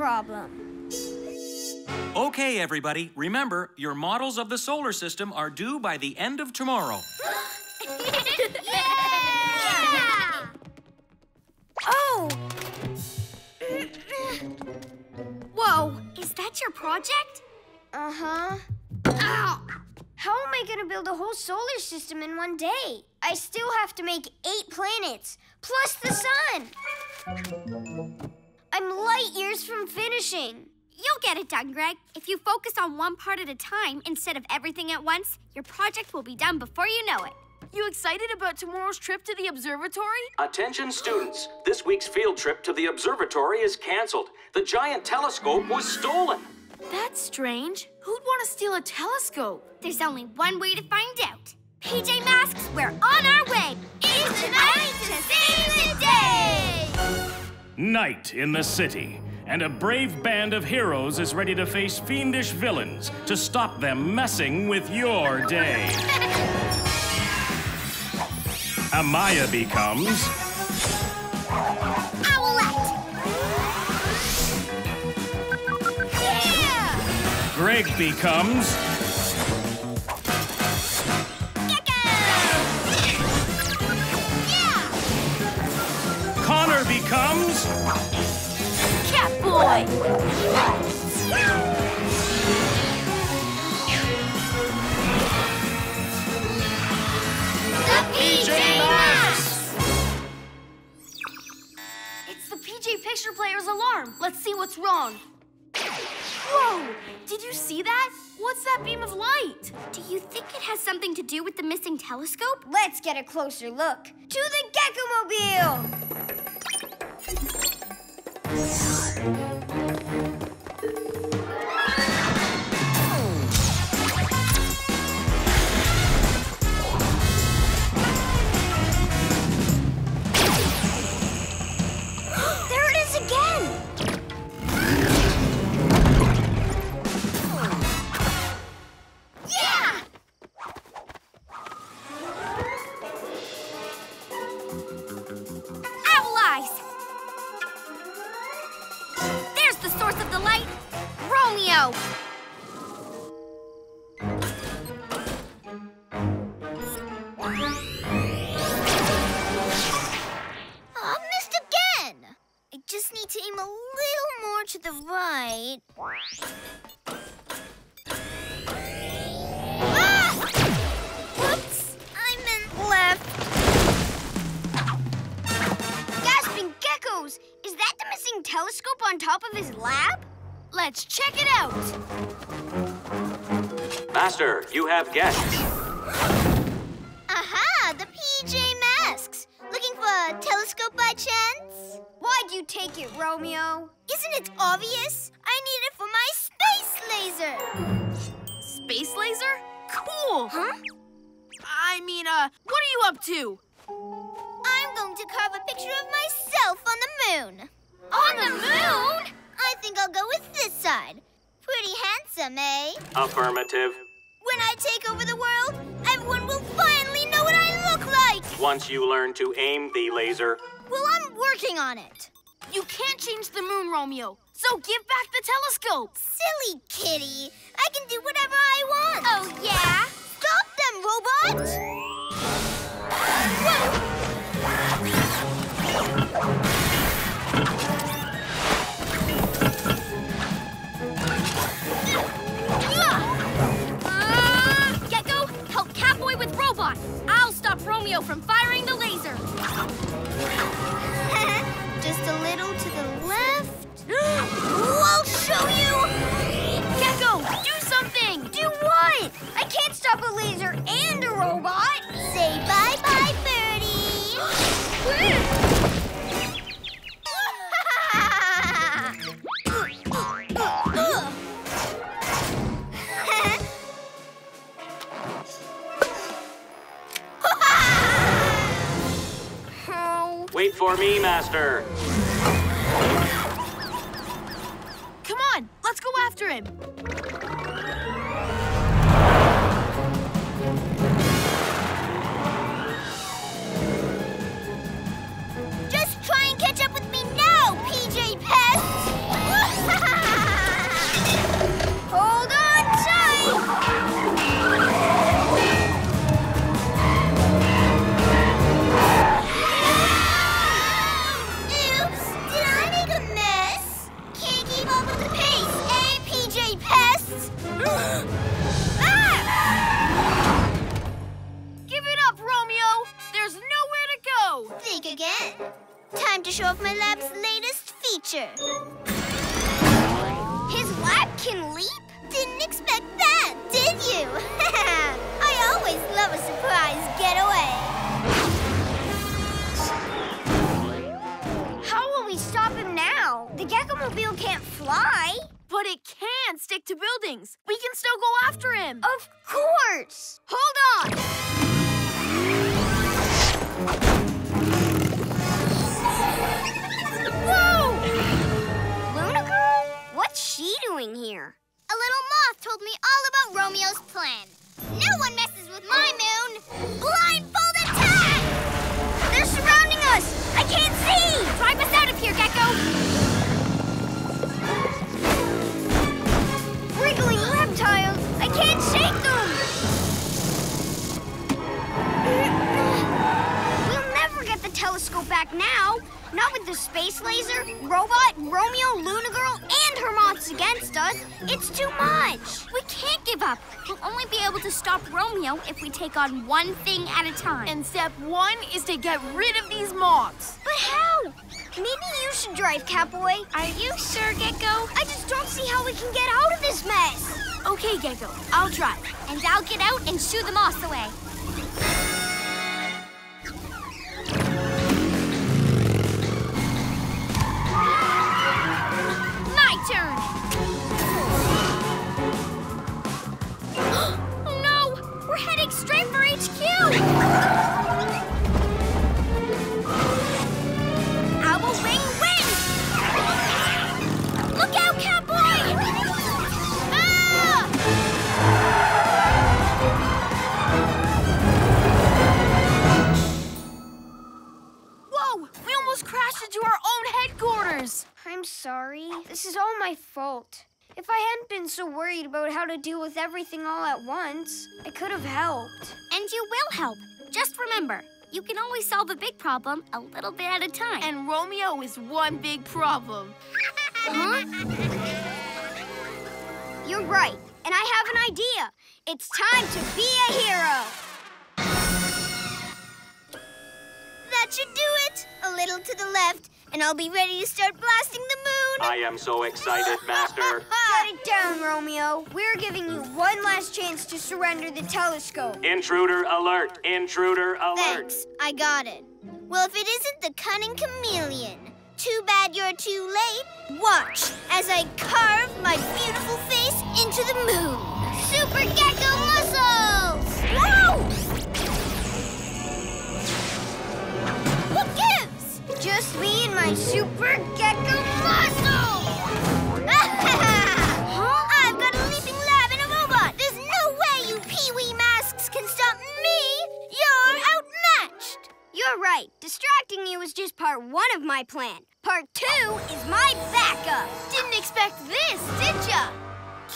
problem. Okay, everybody. Remember, your models of the solar system are due by the end of tomorrow. Yeah! Oh! Whoa, is that your project? Uh-huh. Ow! How am I gonna build a whole solar system in one day? I still have to make 8 planets, plus the sun! I'm light years from finishing. You'll get it done, Greg. If you focus on one part at a time instead of everything at once, your project will be done before you know it. You excited about tomorrow's trip to the observatory? Attention, students. This week's field trip to the observatory is canceled. The giant telescope was stolen. That's strange. Who'd want to steal a telescope? There's only one way to find out. PJ Masks, we're on our way! It's the night to save the day! Night in the city, and a brave band of heroes is ready to face fiendish villains to stop them messing with your day. Amaya becomes... Owlette! Yeah! Greg becomes... Connor becomes... Catboy! The PJ Masks! It's the PJ Picture Player's alarm. Let's see what's wrong. Whoa! Did you see that? What's that beam of light? Do you think it has something to do with the missing telescope? Let's get a closer look. To the Gekko-mobile! There it is again! Yeah! Owl eyes! There's the source of the light, Romeo! Oh, missed again! I just need to aim a little more to the right. Ah! Whoops! I meant left. Gasping geckos! Is that the missing telescope on top of his lab? Let's check it out. Master, you have guests. Aha! The PJ Masks. Looking for a telescope by chance? Why'd you take it, Romeo? Isn't it obvious? I need it for my space laser. Space laser? Cool! Huh? I mean, what are you up to? I'm going to carve a picture of myself on the moon. On the moon? I think I'll go with this side. Pretty handsome, eh? Affirmative. When I take over the world, everyone will finally know what I look like! Once you learn to aim the laser. Well, I'm working on it. You can't change the moon, Romeo. So give back the telescope. Silly kitty. I can do whatever I want. Oh, yeah? Stop them, robot! Gekko, help Catboy with Robot. I'll stop Romeo from firing the laser. Just a little to the left. I'll show you! Gekko, do something! Do what? I can't stop a laser and a robot! Say bye-bye, birdie! Wait for me, Master. Let's go after him. Just try and catch up with me now, PJ Pest! things. We can still go after him. Of course. Hold on. Whoa! Luna Girl? What's she doing here? A little moth told me all about Romeo's plan. No one messes with my moon. Blindfold attack! They're surrounding us. I can't see. Drive us out of here, Gekko. Wiggling reptiles! I can't shake them! We'll never get the telescope back now. Not with the space laser, robot, Romeo, Luna Girl, and her moths against us. It's too much. We can't give up. We'll only be able to stop Romeo if we take on one thing at a time. And step one is to get rid of these moths. But how? Maybe you should drive, Catboy. Are you sure, Gekko? I just don't see how we can get out of this mess. Okay, Gekko, I'll drive. And I'll get out and shoo the moths away. My turn. Oh no, we're heading straight for HQ. I'm sorry. This is all my fault. If I hadn't been so worried about how to deal with everything all at once, I could have helped. And you will help. Just remember, you can always solve a big problem a little bit at a time. And Romeo is one big problem. Huh? You're right, and I have an idea. It's time to be a hero. That should do it. A little to the left. And I'll be ready to start blasting the moon. I am so excited, Master. Shut it down, Romeo. We're giving you one last chance to surrender the telescope. Intruder alert! Intruder alert! Thanks. I got it. Well, if it isn't the cunning chameleon. Too bad you're too late. Watch as I carve my beautiful face into the moon. Super Gekko muscles! Whoa! What gives? Just me and my super Gekko muscle! Huh? I've got a Leaping Lab and a robot! There's no way you Pee-wee Masks can stop me! You're outmatched! You're right. Distracting you was just part one of my plan. Part two is my backup! Didn't expect this, did ya?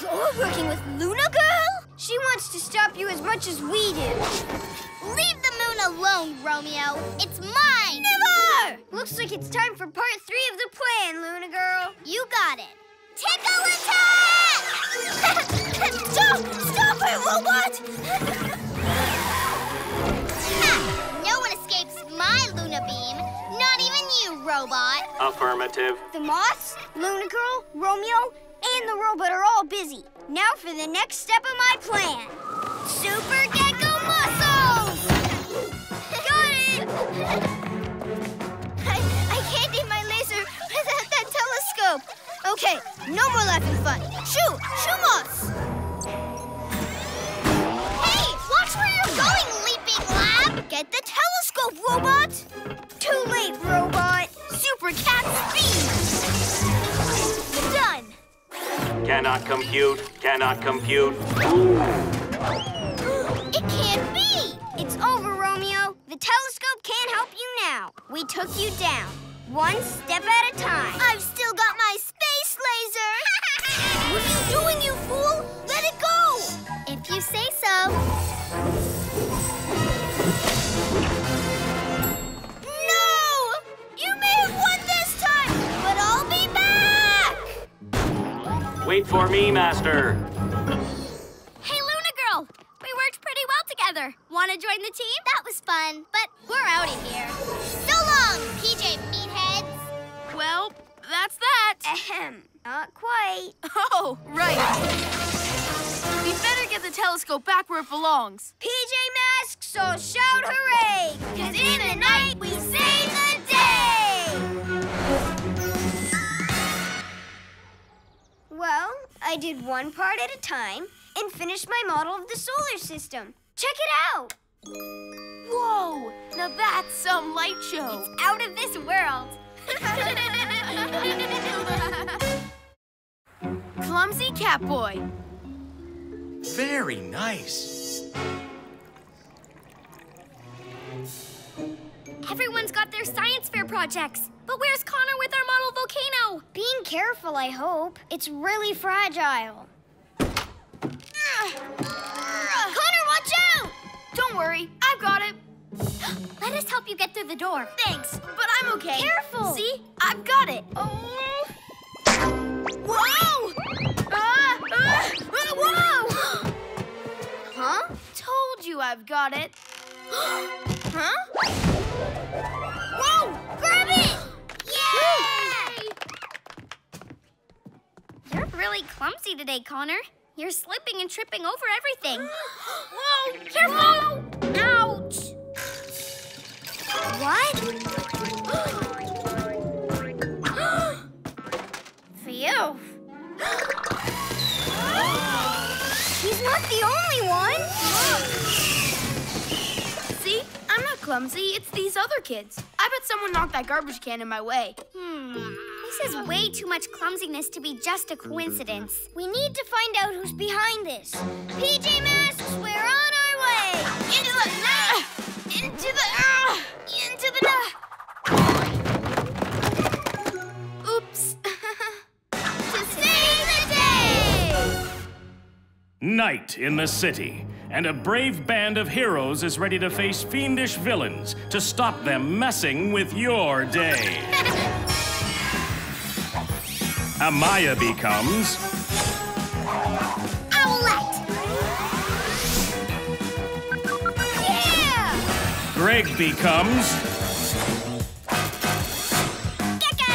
You're working with Luna Girl? She wants to stop you as much as we do. Leave the moon alone, Romeo. It's mine! Never! Looks like it's time for part three of the plan, Luna Girl. You got it. Tickle attack! Don't! Stop her, robot! No one escapes my Luna Beam. Not even you, robot. Affirmative. The moths, Luna Girl, Romeo, and the robot are all busy. Now for the next step of my plan. Super Gekko muscles! Got it! I can't aim my laser without that telescope. Okay, no more laughing fun. Shoot! Shoot us! Hey, watch where you're going, Leaping Lab! Get the telescope, robot! Too late, robot. Super cat speed! Done! Cannot compute, cannot compute. It can't be! It's over, Romeo. The telescope can't help you now. We took you down, one step at a time. I've still got my space laser! What are you doing, you fool? Let it go! If you say so. No! You may have won this time, but I'll be back! Wait for me, Master. Hey, Luna Girl. We worked pretty well together. Want to join the team? That was fun, but we're out of here. So long, PJ Meatheads. Well, that's that. Ahem. Not quite. Oh, right. We better get the telescope back where it belongs. PJ Masks, so shout hooray! Because in the night, we save the day! Well, I did one part at a time and finished my model of the solar system. Check it out! Whoa! Now that's some light show! It's out of this world! Clumsy Catboy. Very nice. Everyone's got their science fair projects. But where's Connor with our model volcano? Being careful, I hope. It's really fragile. Connor, watch out! Don't worry, I've got it. Let us help you get through the door. Thanks, but I'm okay. Careful! See? I've got it. Oh. Whoa! Whoa! Huh? Told you I've got it. Huh? Whoa! Grab it! Yay! You're really clumsy today, Connor. You're slipping and tripping over everything. Whoa! Careful! Ouch! What? Phew. He's not the only one. See? I'm not clumsy. It's these other kids. I bet someone knocked that garbage can in my way. This is way too much clumsiness to be just a coincidence. We need to find out who's behind this. PJ Masks, we're on our way! Oops. To save the day! Night in the city, and a brave band of heroes is ready to face fiendish villains to stop them messing with your day. Amaya becomes... Owlette! Yeah! Greg becomes... Gekko!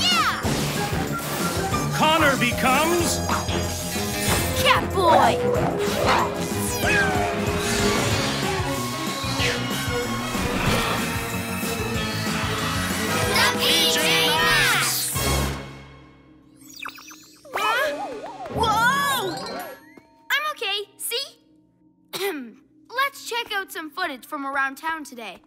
Yeah! Connor becomes... Catboy! The PJ! Let's check out some footage from around town today.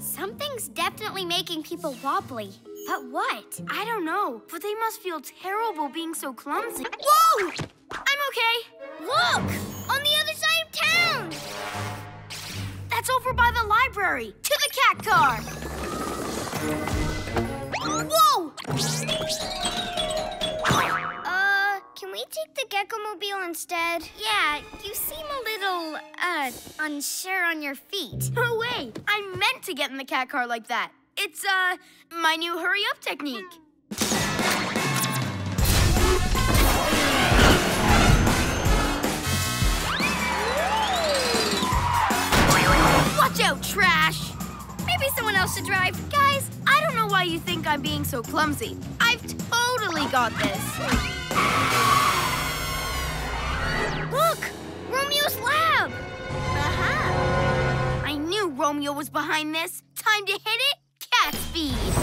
Something's definitely making people wobbly. But what? I don't know, but they must feel terrible being so clumsy. Whoa! I'm okay. Look! On the other side of town! That's over by the library. To the cat car! Whoa! Can we take the Gekko-mobile instead? Yeah, you seem a little, unsure on your feet. No way! I meant to get in the cat car like that. It's, my new hurry-up technique. Watch out, trash! Maybe someone else should drive. Guys, I don't know why you think I'm being so clumsy. I've totally got this. Look! Romeo's lab! Aha! I knew Romeo was behind this. Time to hit it, cat speed!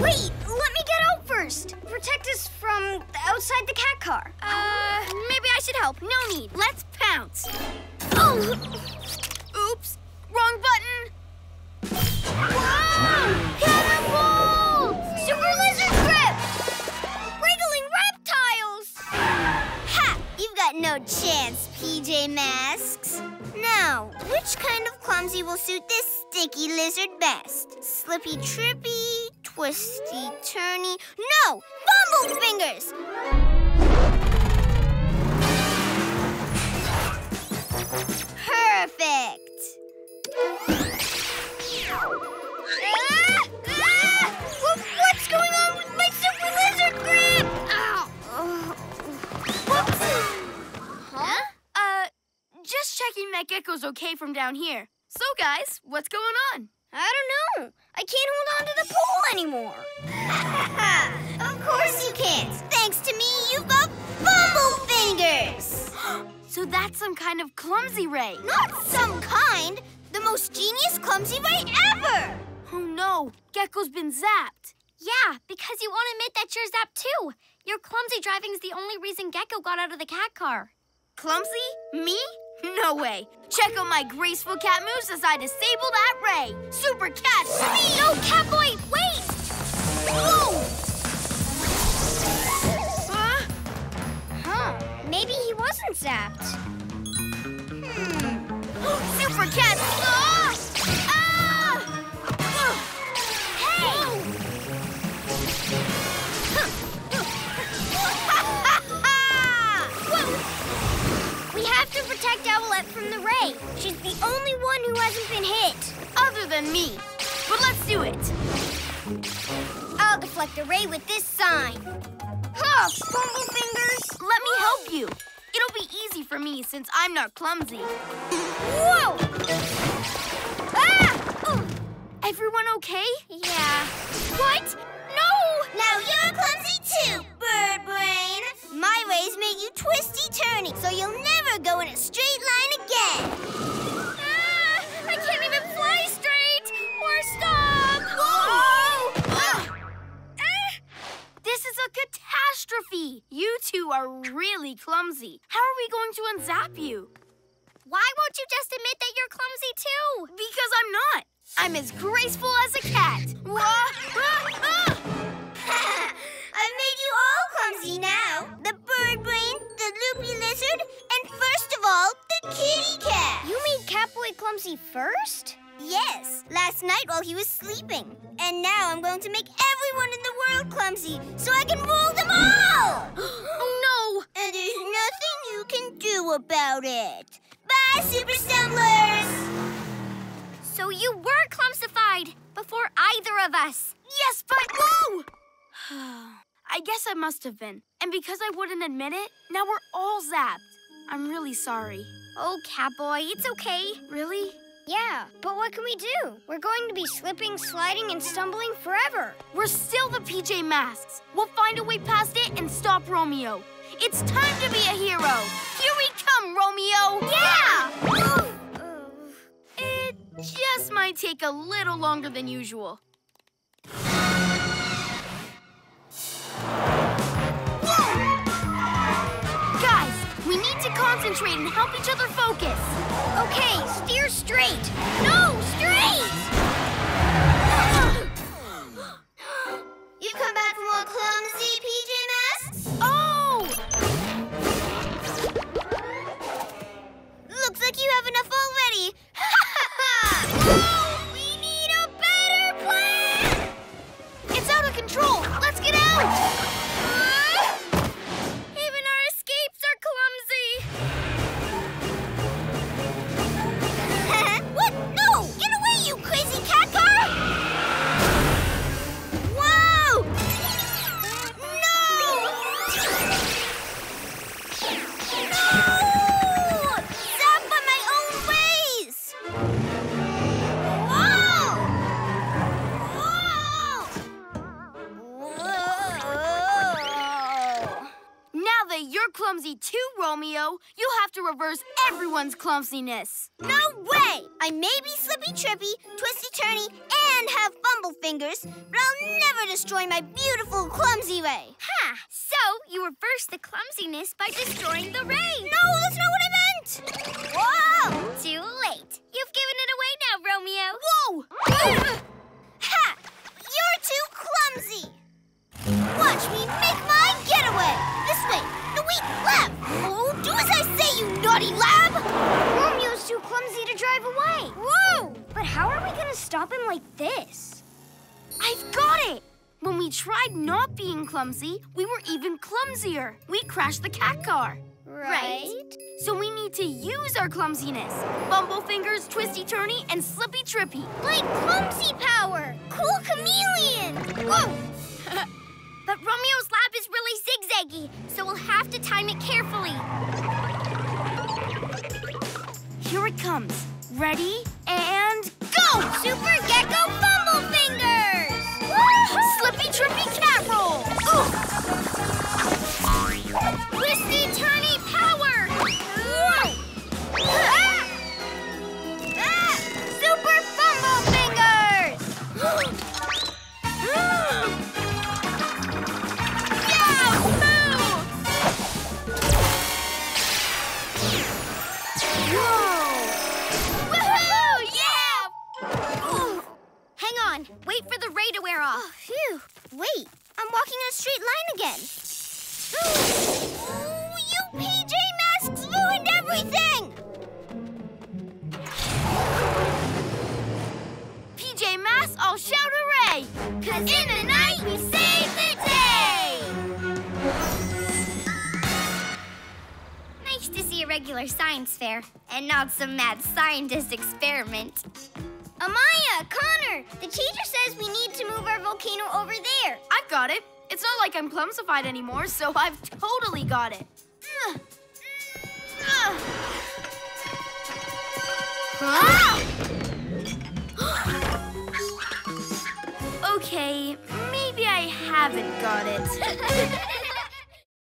Wait! Let me get out first! Protect us from outside the cat car. Maybe I should help. No need. Let's pounce. Oh! Oops. Wrong button. Whoa! Catapult! Super lizard grip! Wriggling reptiles! Ha! You've got no chance, PJ Masks. Now, which kind of clumsy will suit this sticky lizard best? Slippy trippy, twisty turny. No! Bumble fingers! Perfect! What's going on with my super lizard grip? Ow! Whoops! Huh? Just checking that Gekko's okay from down here. So, guys, what's going on? I don't know. I can't hold on to the pole anymore. Of course you can't. Thanks to me, you've got bumble fingers. So that's some kind of clumsy ray. Not some kind. The most genius clumsy ray ever. Oh, no. Gekko's been zapped. Yeah, because you won't admit that you're zapped, too. Your clumsy driving's the only reason Gekko got out of the cat car. Clumsy? Me? No way. Check out my graceful cat moves as I disable that ray. Super cat speed! No, Catboy, wait! Whoa! Huh? Maybe he wasn't zapped. Super cat! To protect Owlette from the ray. She's the only one who hasn't been hit. Other than me. But let's do it. I'll deflect the ray with this sign. Huh, bumble fingers. Let me help you. It'll be easy for me since I'm not clumsy. Whoa! Ah! Ooh. Everyone okay? Yeah. What? No! Now you're clumsy too, bird brain. My rays make you twisty-turny, so you'll never go in a straight line again. Ah, I can't even fly straight or stop. Oh. This is a catastrophe. You two are really clumsy. How are we going to unzap you? Why won't you just admit that you're clumsy too? Because I'm not. I'm as graceful as a cat. I've made you all clumsy now. The bird brain, the loopy lizard, and first of all, the kitty cat. You made Catboy clumsy first? Yes, last night while he was sleeping. And now I'm going to make everyone in the world clumsy so I can rule them all! Oh, no! And there's nothing you can do about it. Bye, Super Stumblers! So you were clumsified before either of us. Yes, but whoa! I guess I must have been. And because I wouldn't admit it, now we're all zapped. I'm really sorry. Oh, Catboy, it's okay. Really? Yeah, but what can we do? We're going to be slipping, sliding, and stumbling forever. We're still the PJ Masks. We'll find a way past it and stop Romeo. It's time to be a hero. Here we come, Romeo! Yeah! It just might take a little longer than usual. Concentrate and help each other focus. Okay, steer straight. No, straight! You come back for more clumsy, PJ Masks? Oh! Looks like you have enough already. No, we need a better plan! It's out of control. Let's get out! Too, Romeo, you'll have to reverse everyone's clumsiness. No way! I may be slippy-trippy, twisty-turny, and have bumble fingers, but I'll never destroy my beautiful clumsy ray. Ha! So you reverse the clumsiness by destroying the ray. No, that's not what I meant! Whoa! Too late. You've given it away now, Romeo. Whoa! Ha! You're too clumsy! Watch me make my getaway! This way, the weak lab! Oh, do as I say, you naughty lab! Romeo's too clumsy to drive away. Whoa! But how are we gonna stop him like this? I've got it! When we tried not being clumsy, we were even clumsier. We crashed the cat car. Right? So we need to use our clumsiness. Bumble fingers, twisty-turny, and slippy-trippy. Like clumsy power! Cool chameleon! Whoa! But Romeo's lab is really zigzaggy, so we'll have to time it carefully. Here it comes. Ready, and go! Super Gekko Bumble Fingers! Slippy Trippy Cat Roll! tonight we save the day! Nice to see a regular science fair and not some mad scientist experiment. Amaya, Connor, the teacher says we need to move our volcano over there. I've got it. It's not like I'm clumsified anymore, so I've totally got it. Okay, maybe I haven't got it.